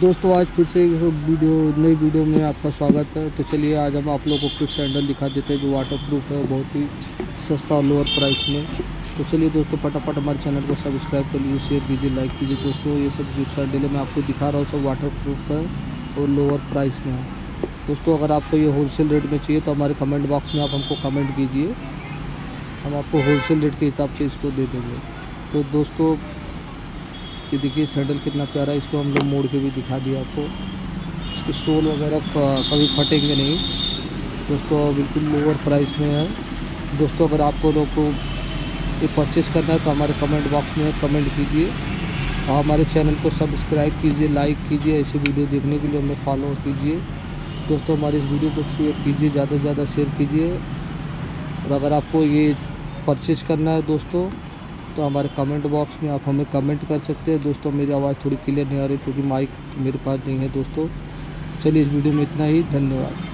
दोस्तों आज फिर से नई वीडियो में आपका स्वागत है। तो चलिए आज हम आप लोगों को फिर से हैंडल दिखा देते हैं जो वाटरप्रूफ है, बहुत ही सस्ता और लोअर प्राइस में। तो चलिए दोस्तों फटाफट हमारे चैनल को सब्सक्राइब कर लीजिए, शेयर कीजिए, लाइक कीजिए। दोस्तों ये सब जो सैंडल मैं आपको दिखा रहा हूँ सब वाटरप्रूफ है और लोअर प्राइस में है। दोस्तों अगर आपको ये होलसेल रेट में चाहिए तो हमारे कमेंट बॉक्स में आप हमको कमेंट कीजिए, हम आपको होलसेल रेट के हिसाब से इसको दे देंगे। तो दोस्तों ये देखिए सैंडल कितना प्यारा है, इसको हम लोग मोड़ के भी दिखा दिया आपको। इसके सोल वगैरह कभी फटेंगे नहीं दोस्तों, बिल्कुल लोअर प्राइस में है। दोस्तों अगर आपको लोग को ये परचेज़ करना है तो हमारे कमेंट बॉक्स में कमेंट कीजिए और हमारे चैनल को सब्सक्राइब कीजिए, लाइक कीजिए। ऐसी वीडियो देखने के लिए हमें फॉलो कीजिए। दोस्तों हमारे इस वीडियो को शेयर कीजिए, ज़्यादा से ज़्यादा शेयर कीजिए। और अगर आपको ये परचेज़ करना है दोस्तों तो हमारे कमेंट बॉक्स में आप हमें कमेंट कर सकते हैं। दोस्तों मेरी आवाज़ थोड़ी क्लियर नहीं आ रही क्योंकि माइक मेरे पास नहीं है। दोस्तों चलिए इस वीडियो में इतना ही, धन्यवाद।